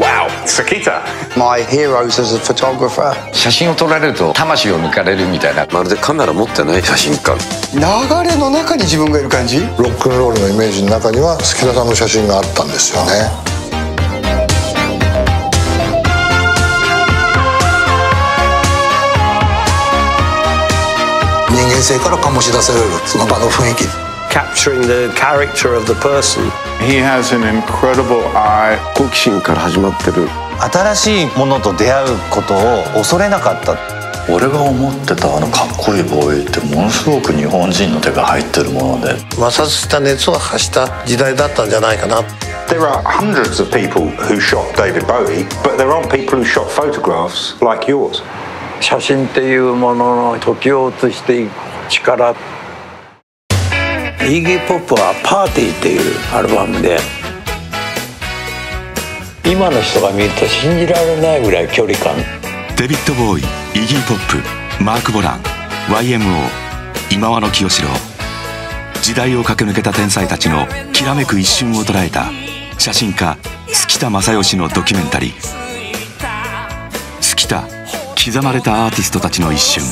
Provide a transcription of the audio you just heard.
Wow, Sakita. My heroes as a photographer. 写真を撮られると魂を抜かれるみたいな。まるでカメラ持ってない写真館。流れの中に自分がいる感じ。ロックンロールのイメージの中にはスキダさんの写真があったんですよね。人間性から醸し出されるその場の雰囲気。Capturing the character of the person. He has an incredible eye. 好奇心から始まってる。新しいものと出会うことを恐れなかった。俺が思ってたあのかっこいいボーイってものすごく日本人の手が入ってるもので、摩擦した熱を発した時代だったんじゃないかな。There are hundreds of people who shot David Bowie, but there aren't people who shot photographs like yours.写真っていうものの時を映していく力。イギー・ポップは「パーティー」っていうアルバムで、今の人が見ると信じられないぐらい距離感。デビッド・ボーイ、イギー・ポップ、マーク・ボラン、 YMO、 今和の清志郎、時代を駆け抜けた天才たちのきらめく一瞬を捉えた写真家杉田正義のドキュメンタリー「杉田」。刻まれたアーティストたちの一瞬。